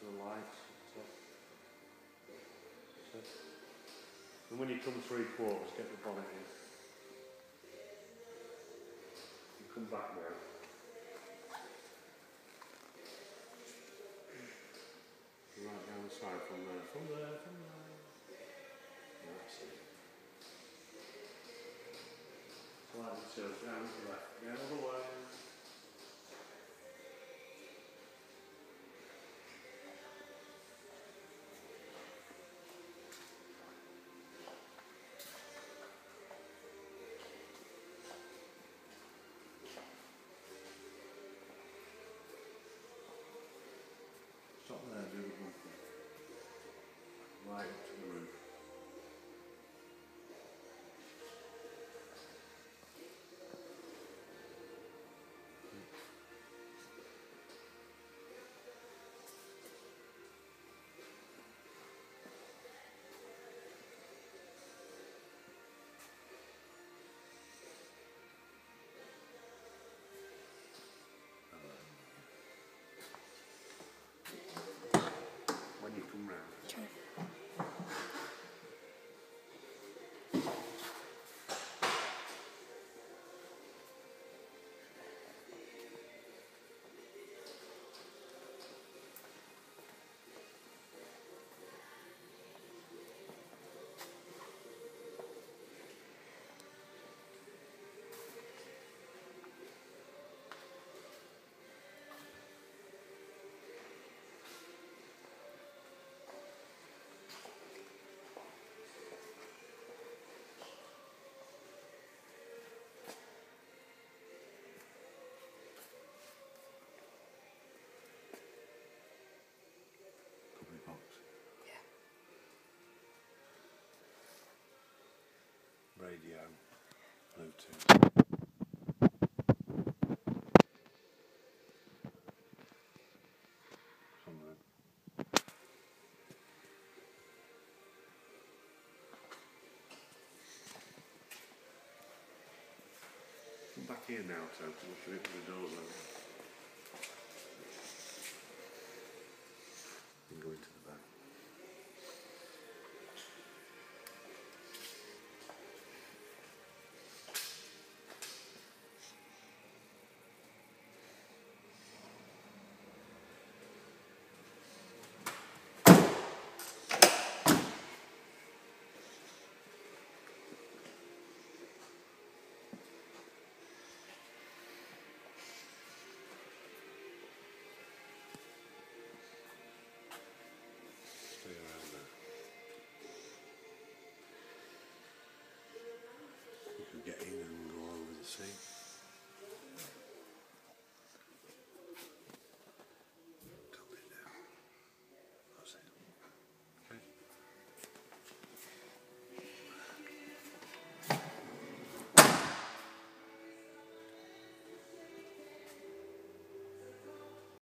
to the light and stuff. And when you come three quarters, get the bonnet in. You come back now. Right down the side from there, from there, from there. That's it. Slightly turn down to the left, the other way. Stop there, do the bump. Right up to the roof. Radio, Bluetooth. Come back here now, Tom. We'll show you the door then.